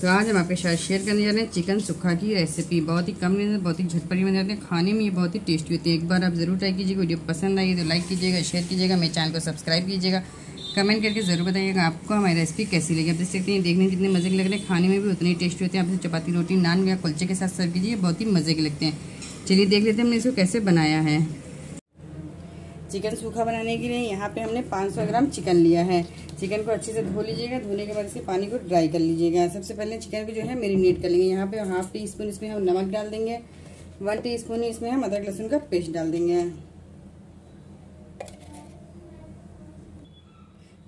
तो आज हम आपके साथ शेयर करने जा रहे हैं चिकन सुखा की रेसिपी। बहुत ही कम लेते हैं, बहुत ही झटपट बन जाते हैं, खाने में ये बहुत ही टेस्टी होती है। एक बार आप ज़रूर ट्राई कीजिएगा। वीडियो पसंद आई तो लाइक कीजिएगा, शेयर कीजिएगा, मेरे चैनल को सब्सक्राइब कीजिएगा, कमेंट करके ज़रूर बताइएगा आपको हमारी रेसिपी कैसी लगी। आप देख सकते हैं देखने में कितने मज़े के लग रहे हैं, खाने में भी उतने टेस्टी होते हैं। आप इसे चपाती, रोटी, नान या कुलचे के साथ सर्व कीजिए, बहुत ही मज़े के लगते हैं। चलिए देख लेते हैं हमने इसको कैसे बनाया है। चिकन सूखा बनाने के लिए यहाँ पे हमने 500 ग्राम चिकन लिया है। चिकन को अच्छे से धो लीजिएगा। धोने के बाद इसके पानी को ड्राई कर लीजिएगा। सबसे पहले चिकन को जो है मैरिनेट कर लेंगे। यहाँ पे हाफ टी स्पून इसमें हम नमक डाल देंगे, 1 टीस्पून इसमें हम अदरक लहसुन का पेस्ट डाल देंगे,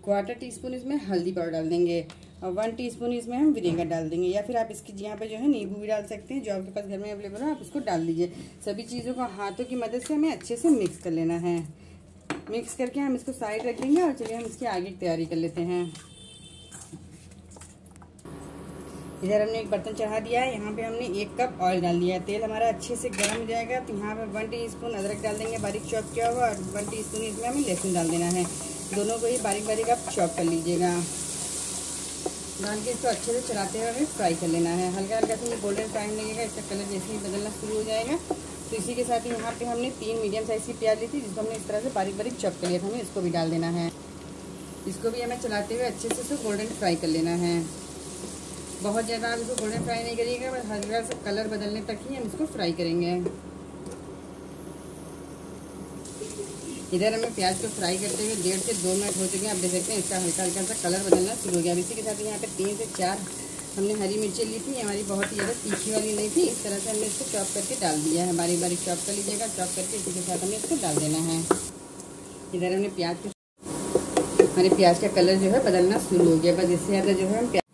1/4 टीस्पून इसमें हल्दी पाउडर डाल देंगे और 1 टीस्पून इसमें हम विनेगर डाल देंगे। या फिर आप इसकी यहाँ पे जो है नींबू भी डाल सकते हैं, जो आपके पास घर में अवेलेबल हो आप उसको डाल दीजिए। सभी चीज़ों को हाथों की मदद से हमें अच्छे से मिक्स कर लेना है। मिक्स करके हम इसको साइड रख देंगे और चलिए हम इसकी आगे की तैयारी कर लेते हैं। इधर हमने एक बर्तन चढ़ा दिया है। यहाँ पे हमने 1 कप ऑयल डाल दिया है। तेल हमारा अच्छे से गर्म हो जाएगा तो यहाँ पे 1 टीस्पून अदरक डाल देंगे, बारीक चॉप किया हुआ, और 1 टीस्पून इसमें हमें लहसुन डाल देना है। दोनों को ही बारीक बारीक आप चॉप कर लीजिएगा। डाल के इसको अच्छे से चलाते हुए हमें फ्राई कर लेना है। हल्का हल्का इसमें गोल्डन टाइम लगेगा। इसका कलर जैसे ही बदलना शुरू हो जाएगा तो इसी के साथ ही यहाँ पे हमने 3 मीडियम साइज़ की प्याज ली थी, जिसको हमने इस तरह से बारीक बारीक चॉप कर लिया था, हमें इसको भी डाल देना है। इसको भी हमें चलाते हुए अच्छे से इसको गोल्डन फ्राई कर लेना है। बहुत ज़्यादा आप इसको गोल्डन फ्राई नहीं करिएगा, बस हल्का सा कलर बदलने तक ही हम इसको फ्राई करेंगे। इधर हमें प्याज को फ्राई करते हुए 1.5 से 2 मिनट हो चुके हैं। आप देख सकते हैं इसका हल्का हल्का सा कलर बदलना शुरू हो गया। अब इसी के साथ यहाँ पे 3 से 4 हमने हरी मिर्ची ली थी, हमारी बहुत ही ज़्यादा तीखी वाली नहीं थी। इस तरह से हमने इसको चॉप करके डाल दिया है। बारीक बारीक चॉप कर लीजिएगा। चॉप करके इसी के साथ हमें इसको डाल देना है। इधर हमने हमारे प्याज का कलर जो है बदलना शुरू हो गया। बस इससे ज़्यादा जो है हम प्याज,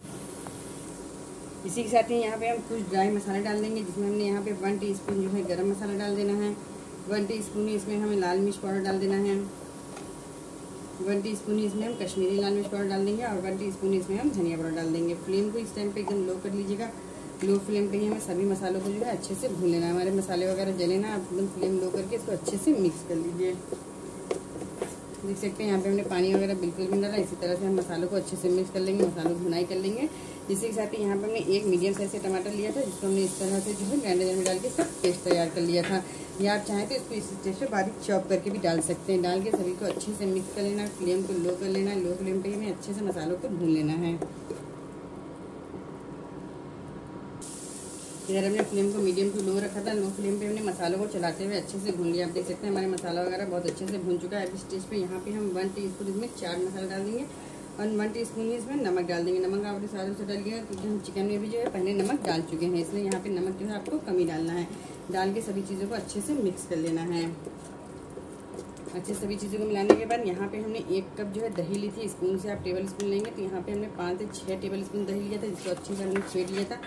इसी के साथ ही यहाँ पर हम कुछ ड्राई मसाला डाल देंगे, जिसमें हमने यहाँ पर 1 टीस्पून जो है गरम मसाला डाल देना है, 1 टीस्पून इसमें हमें लाल मिर्च पाउडर डाल देना है, 1 टीस्पून इसमें हम कश्मीरी लाल मिर्च पाउडर डाल देंगे और 1 टीस्पून इसमें हम धनिया पाउडर डाल देंगे। फ्लेम को इस टाइम पे एकदम लो कर लीजिएगा। लो फ्लेम पे ही हमें सभी मसालों को जो है अच्छे से भून लेना है। हमारे मसाले वगैरह जले ना, आप एकदम फ्लेम लो करके इसको अच्छे से मिक्स कर लीजिए। देख सकते हैं यहाँ पे हमने पानी वगैरह बिल्कुल भी डाला। इसी तरह से हम मसालों को अच्छे से मिक्स कर लेंगे, मसालों की भुनाई कर लेंगे। इसी के साथ ही यहाँ पे हमने 1 मीडियम साइज़ से टमाटर लिया था, जिसको हमने इस तरह से जो है ग्राइंडर में डाल के इसका पेस्ट तैयार कर लिया था। या आप चाहें तो इसको इसी तरह से बारीक चॉप करके भी डाल सकते हैं। डाल के सभी को अच्छे से मिक्स कर लेना। फ्लेम को लो कर लेना। लो फ्लेम पर हमें अच्छे से मसालों को भून लेना है। इधर हमने फ्लेम को मीडियम टू लो रखा था। लो फ्लेम पे हमने मसालों को चलाते हुए अच्छे से भून लिया। आप देख सकते हैं हमारे मसाला वगैरह बहुत अच्छे से भून चुका है। अब इस स्टेज पे यहाँ पे हम 1 टीस्पून इसमें चाट मसाला डाल देंगे और 1 टीस्पून इसमें नमक डाल देंगे। नमक आपने सालों से डालिएगा, क्योंकि हम चिकन में भी जो है पहले नमक डाल चुके हैं, इसलिए यहाँ पर नमक जो है आपको कम ही डालना है। डाल के सभी चीज़ों को अच्छे से मिक्स कर लेना है। अच्छे सभी चीज़ों को मिलाने के बाद यहाँ पे हमने 1 कप जो है दही ली थी। स्पून से आप टेबल स्पून लेंगे तो यहाँ पे हमने 5 से 6 टेबल स्पून दही लिया था, जिसको अच्छे से हमने फेंट लिया था,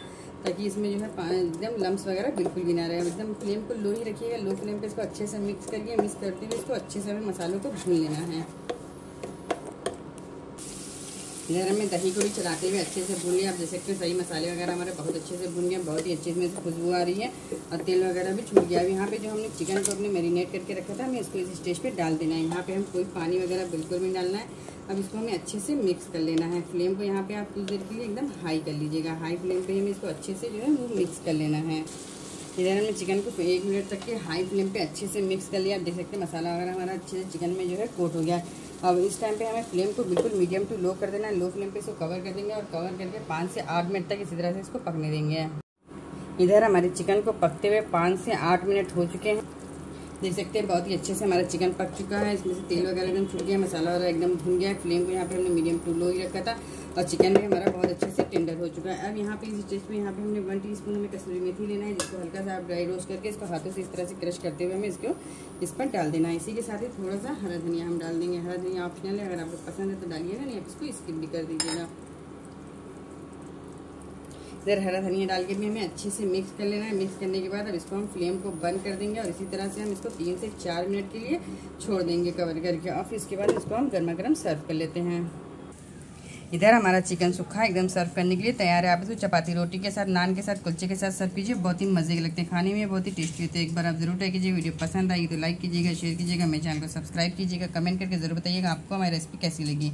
ताकि इसमें जो है एकदम लम्स वगैरह बिल्कुल भी ना रहे। एकदम फ्लेम को लो ही रखिएगा। लो फ्लेम पे इसको अच्छे से मिक्स करिए। मिक्स करते हुए इसको अच्छे से हमें मसालों को भून लेना है। इधर हमें दही को भी चलाते हुए अच्छे से भून लिया। आप देख सकते हैं सही मसाले वगैरह हमारे बहुत अच्छे से भून गए। बहुत ही अच्छे से खुशबू आ रही है और तेल वगैरह भी छूट गया। अब यहाँ पे जो हमने चिकन को अपने मैरिनेट करके रखा था, हमें इसको इस स्टेज पे डाल देना है। यहाँ पे हम कोई पानी वगैरह बिल्कुल भी डालना है। अब इसको हमें अच्छे से मिक्स कर लेना है। फ्लेम को यहाँ पर आप कुछ देर के लिए एकदम हाई कर लीजिएगा। हाई फ्लेम पर हमें इसको अच्छे से जो है मिक्स कर लेना है। इधर हमने चिकन को 1 मिनट तक के हाई फ्लेम पे अच्छे से मिक्स कर लिया। आप देख सकते हैं मसाला वगैरह हमारा अच्छे से चिकन में जो है कोट हो गया। अब इस टाइम पे हमें फ्लेम को बिल्कुल मीडियम टू लो कर देना है। लो फ्लेम पे इसको कवर कर देंगे और कवर करके 5 से 8 मिनट तक इसी तरह से इसको पकने देंगे। इधर हमारे चिकन को पकते हुए 5 से 8 मिनट हो चुके हैं। देख सकते हैं बहुत ही अच्छे से हमारा चिकन पक चुका है। इसमें से तेल वगैरह एकदम छूट गया, मसाला वगैरह एकदम भून गया है। फ्लेम को यहाँ पे हमने मीडियम टू लो ही रखा था और चिकन भी हमारा बहुत अच्छे से टेंडर हो चुका है। अब यहाँ पे इस स्टेज पे यहाँ पे हमने 1 टीस्पून हमें कसूरी मेथी लेना है, जिसको हल्का सा आप ड्राई रोस्ट करके इसको हाथों से इस तरह से क्रश करते हुए हमें इसको इस पर डाल देना है। इसी के साथ ही थोड़ा सा हरा धनिया हम डाल देंगे। हरा धनिया ऑप्शनल है, अगर आपको पसंद है तो डालिएगा, नहीं आप इसको स्किप भी कर दीजिएगा। इधर हरा धनिया डाल के भी हमें अच्छे से मिक्स कर लेना है। मिक्स करने के बाद अब इसको हम फ्लेम को बंद कर देंगे और इसी तरह से हम इसको 3 से 4 मिनट के लिए छोड़ देंगे कवर करके। और फिर इसके बाद इसको हम गर्मा गर्म सर्व कर लेते हैं। इधर हमारा चिकन सूखा एकदम सर्व करने के लिए तैयार है। आप इसको चपाती, रोटी के साथ, नान के साथ, कुलचे के साथ सर्व कीजिए। बहुत ही मजे के लगते हैं, खाने में बहुत ही टेस्टी होते हैं। एक बार आप जरूर ट्राई कीजिए। वीडियो पसंद आई तो लाइक कीजिएगा, शेयर कीजिएगा, मेरे चैनल को सब्सक्राइब कीजिएगा, कमेंट करके जरूर बताइएगा आपको हमारी रेसिपी कैसी लगी।